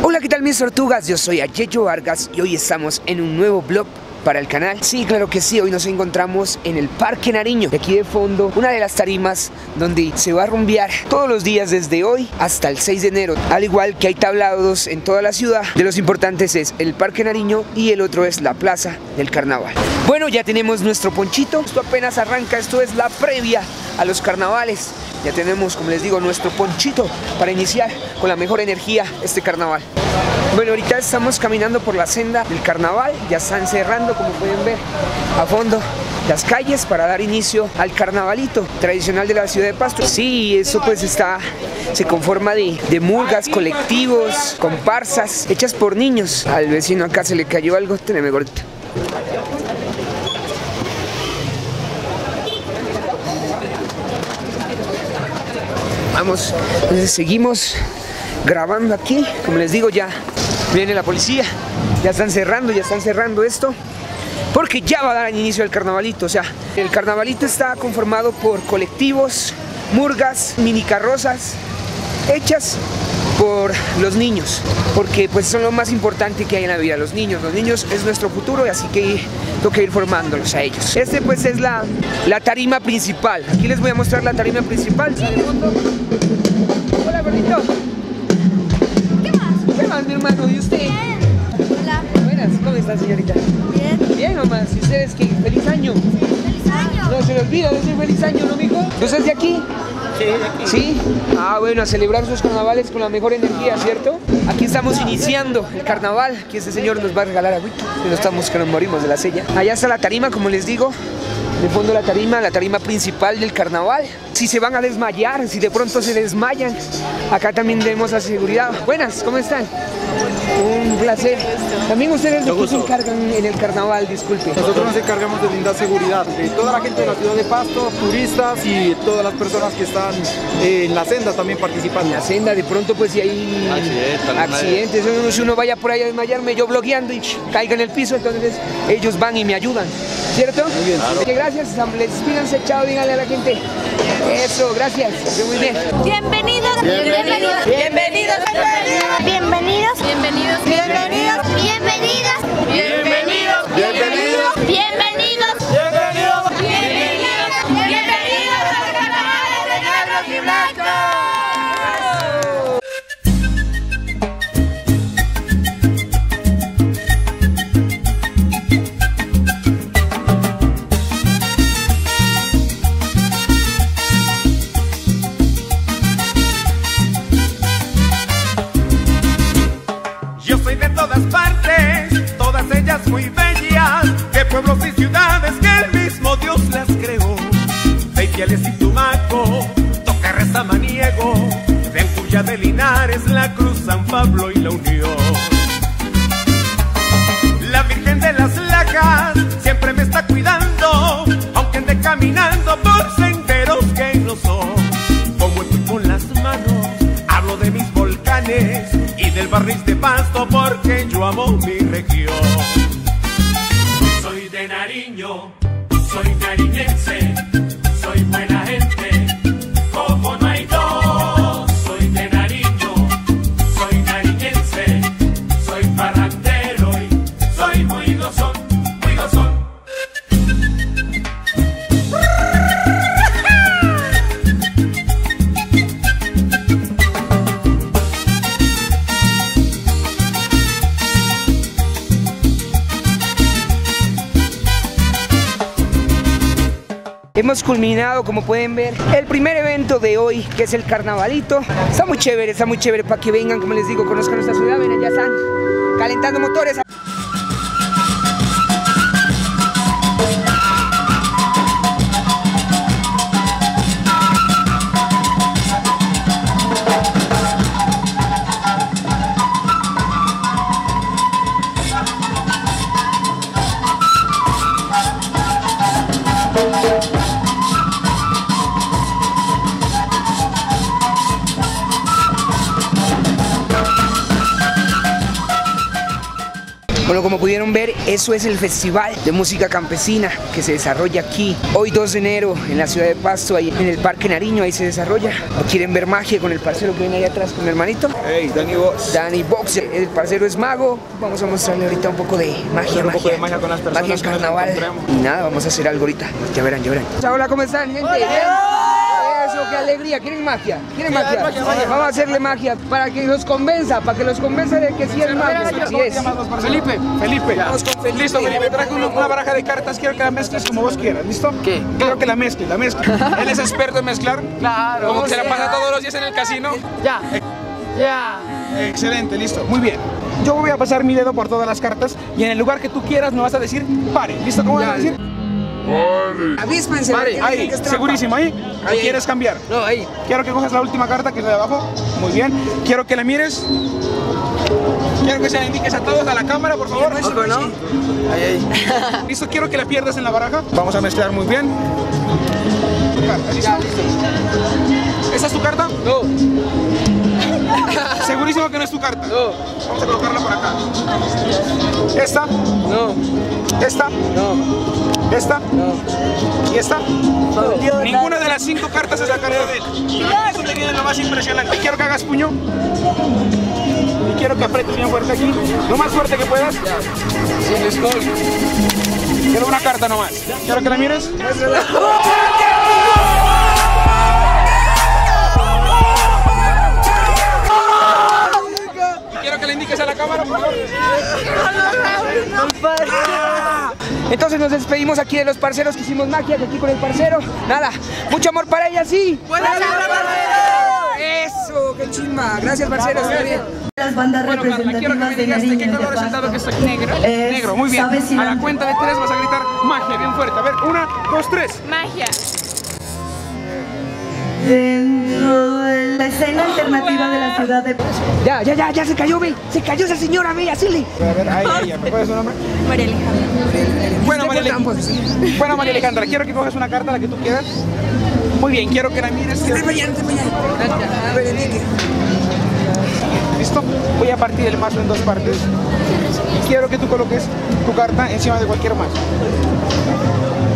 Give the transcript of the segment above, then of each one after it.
Hola, ¿qué tal mis tortugas? Yo soy Ayeyo Vargas y hoy estamos en un nuevo vlog para el canal. Sí, claro que sí, hoy nos encontramos en el Parque Nariño. De aquí de fondo, una de las tarimas donde se va a rumbear todos los días desde hoy hasta el 6 de enero. Al igual que hay tablados en toda la ciudad, de los importantes es el Parque Nariño y el otro es la Plaza del Carnaval. Bueno, ya tenemos nuestro ponchito. Esto apenas arranca, esto es la previa a los carnavales. Ya tenemos, como les digo, nuestro ponchito para iniciar con la mejor energía este carnaval. Bueno, ahorita estamos caminando por la senda del carnaval, ya están cerrando, como pueden ver, a fondo las calles para dar inicio al carnavalito tradicional de la ciudad de Pasto. Sí, eso pues se conforma de murgas, colectivos, comparsas, hechas por niños. Al vecino acá se le cayó algo, teneme gordito. Vamos, entonces seguimos grabando aquí. Como les digo, ya viene la policía, ya están cerrando esto, porque ya va a dar inicio el carnavalito. O sea, el carnavalito está conformado por colectivos, murgas, mini carrozas, hechas por los niños, porque pues son lo más importante que hay en la vida, los niños es nuestro futuro, y así que toca ir formándolos a ellos. Este pues es la tarima principal. Aquí les voy a mostrar la tarima principal. Hola, perrito. ¿Qué más, mi hermano? ¿Y usted? Bien. Hola. Buenas, ¿cómo está, señorita? Bien. Bien, mamá. ¿Y ustedes qué? ¿Feliz año? Sí, feliz año. No se le olvida decir feliz año, ¿no, mijo? ¿Usted es de aquí? ¿Sí? Ah, bueno, a celebrar sus carnavales con la mejor energía, ¿cierto? Aquí estamos iniciando el carnaval. Aquí este señor nos va a regalar agüita. Que nos morimos de la sella. Allá está la tarima, como les digo. De fondo la tarima principal del carnaval. Si se van a desmayar, si de pronto se desmayan, acá también tenemos la seguridad. Buenas, ¿cómo están? Un placer. También ustedes de qué se encargan en el carnaval, disculpe. Nosotros nos encargamos de brindar seguridad de toda la gente de la ciudad de Pasto, turistas y todas las personas que están en la senda también participando. En la senda, de pronto pues si hay accidentes, si uno vaya por ahí a desmayarme, yo blogueando y caiga en el piso, entonces ellos van y me ayudan, ¿cierto? Muy bien. Claro. Gracias, les pídanse, chao, díganle a la gente. Eso, gracias. Muy bien. Bienvenidos, bienvenidos, bienvenidos, bienvenidos, bienvenidos, bienvenidos, bienvenidos, bienvenidas, bienvenidos, bienvenidos, bienvenidos, bienvenidos, bienvenidos, bienvenidos a los carnavales de negros y blancos. Muy bellas, de pueblos y ciudades que el mismo Dios las creó. Feiales y Tumaco, toca reza maniego, de Cuya de Linares, la Cruz, San Pablo y la Unión. La Virgen de las Lajas siempre me está cuidando, aunque ande caminando por senderos que no son. Pongo el pulpo en las manos, hablo de mis volcanes y del barniz de Pasto, porque yo amo mi región. Soy de Nariño, soy nariñense, soy buena gente, como no hay dos. Soy de Nariño, soy nariñense, soy parrandero y soy muy gozón, muy gozón. Hemos culminado, como pueden ver, el primer evento de hoy, que es el carnavalito. Está muy chévere para que vengan, como les digo, conozcan nuestra ciudad. Ven, ya están calentando motores. Bueno, como pudieron ver, eso es el Festival de Música Campesina que se desarrolla aquí hoy 2 de enero en la ciudad de Pasto, ahí en el Parque Nariño, ahí se desarrolla. ¿Quieren ver magia con el parcero que viene ahí atrás, con mi hermanito? Hey, Danny Box. Danny Box, el parcero es mago. Vamos a mostrarle ahorita un poco de magia, un poco de magia con las personas, magia carnaval. Y nada, vamos a hacer algo ahorita. Ya verán, ya verán. Hola, ¿cómo están, gente? ¡Hola! Eso, qué alegría. ¿Quieren magia? ¿Quieren magia? Vamos a hacerle magia para que los convenza, de que sí es magia. Sí es. Felipe, Felipe. Vamos con Felipe. Listo, Felipe, traje una baraja de cartas. Quiero que la mezcles como vos quieras, ¿listo? ¿Qué? Quiero que la mezcle, Él es experto en mezclar. Claro. Como se la pasa todos los días en el casino. Ya. Ya. Excelente, listo. Muy bien. Yo voy a pasar mi dedo por todas las cartas y en el lugar que tú quieras me vas a decir pare. ¿Listo? ¿Cómo vas a decir? Avíspense, ahí, segurísimo, ahí. Ahí quieres cambiar. No, ahí. Quiero que cojas la última carta, que es la de abajo. Muy bien. Quiero que la mires. Quiero que se la indiques a todos, a la cámara, por favor. Okay, ¿no? Ahí. Listo, quiero que la pierdas en la baraja. Vamos a mezclar muy bien. ¿Listo? ¿Esa es tu carta? No. Segurísimo que no es tu carta. No. Vamos a colocarla por acá. ¿Esta? No. ¿Esta? No. ¿Esta? No. ¿Y esta? No. Ninguna de las 5 cartas es la carta de él. Eso te viene lo más impresionante. Quiero que hagas puño. Y quiero que aprietes bien fuerte aquí. Lo más fuerte que puedas. Quiero una carta nomás. Quiero que la mires. Entonces nos despedimos aquí de los parceros que hicimos magia, que aquí con el parcero. Nada, mucho amor para ella, sí. ¡Buenas tardes! Eso, qué chimba. Gracias, parceros. Las bandas representativas de Nariño. ¿Qué color es el dado que está aquí? Negro. Negro, muy bien. A la cuenta de 3 vas a gritar magia, bien fuerte. A ver, 1, 2, 3. Magia. Dentro de la escena alternativa de la ciudad de Pasto. Ya, se cayó, ve. Se cayó esa señora, ve, así. A ver, ahí, ¿me acuerdas su nombre? María Alejandra. Bueno, María Alejandra. Bueno, María Alejandra, quiero que cojas una carta, la que tú quieras. Muy bien, quiero que la mires. Listo, voy a partir el mazo en 2 partes. Quiero que tú coloques tu carta encima de cualquier mazo.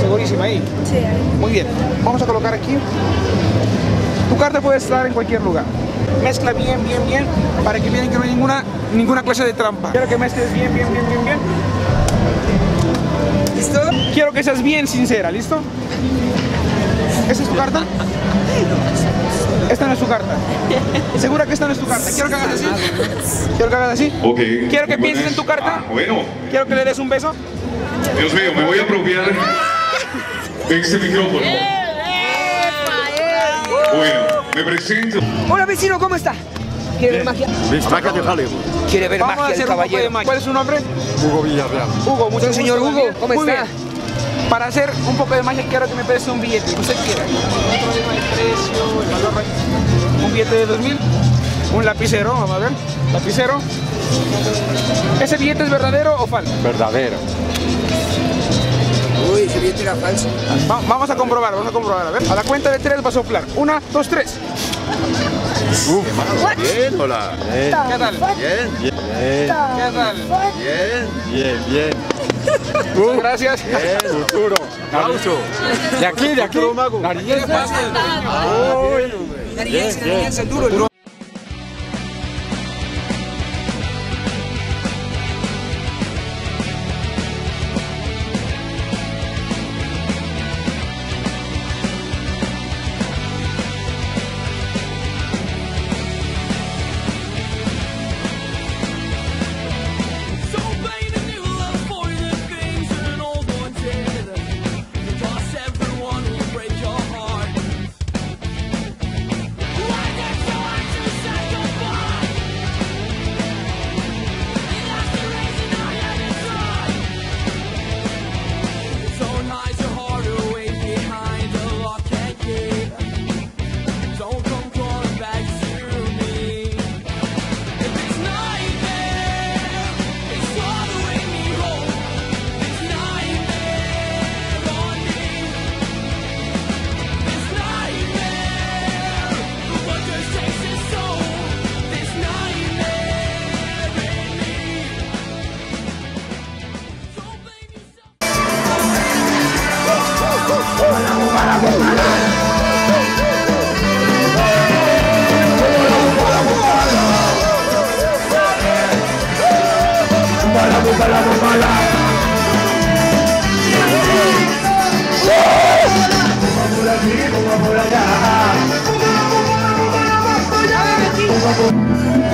Segurísima, ahí. Sí, ahí. Muy bien, vamos a colocar aquí. Tu carta puede estar en cualquier lugar. Mezcla bien, bien, para que vean que no hay ninguna clase de trampa. Quiero que mezcles bien, bien. ¿Listo? Quiero que seas bien sincera, ¿listo? ¿Esa es tu carta? Esta no es tu carta. ¿Segura que esta no es tu carta? Quiero que hagas así. Okay. Quiero que pienses en tu carta. Bueno. Quiero que le des un beso. Dios mío, me voy a apropiar de este micrófono. Bueno, me presento. Hola, vecino, ¿cómo está? ¿Quiere ver magia? ¿Quiere ver magia el caballero? ¿Cuál es su nombre? Hugo Villarreal. Hugo, mucho gusto, señor Hugo. ¿Cómo está? Para hacer un poco de magia, quiero que me prestes un billete, que usted quiera. Un billete de 2000, un lapicero, vamos a ver. Lapicero. ¿Ese billete es verdadero o falso? Verdadero. Uy, ese billete era falso. Vamos a comprobar, a ver. A la cuenta de 3 va a soplar. 1, 2, 3. Uf, bien, hola. ¿Qué tal? Bien. ¿Qué tal? Bien. Muchas gracias. Bien, futuro. Aplauso. De aquí, mago. Nariñense. Nariñense, duro.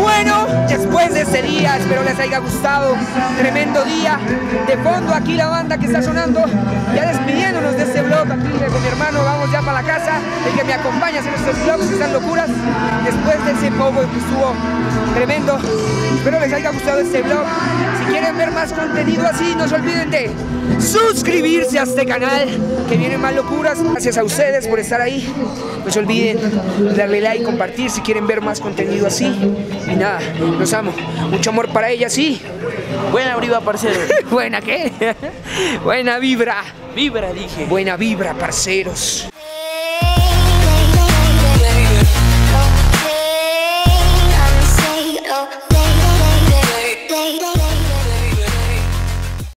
Bueno, después de este día, espero les haya gustado. Tremendo día. De fondo aquí la banda que está sonando. Ya despidiéndonos de este vlog aquí con mi hermano. Vamos ya para la casa. El que me acompaña en estos vlogs que están locuras. Después de ese poco que estuvo tremendo. Espero les haya gustado este vlog. Si quieren ver más contenido así, no se olviden de suscribirse a este canal, que vienen más locuras. Gracias a ustedes por estar ahí. No se olviden darle like, compartir si quieren ver más contenido así. Y nada, los amo. Mucho amor para ella, sí. Buena vibra, parceros. ¿Buena qué? Buena vibra. Vibra, dije. Buena vibra, parceros.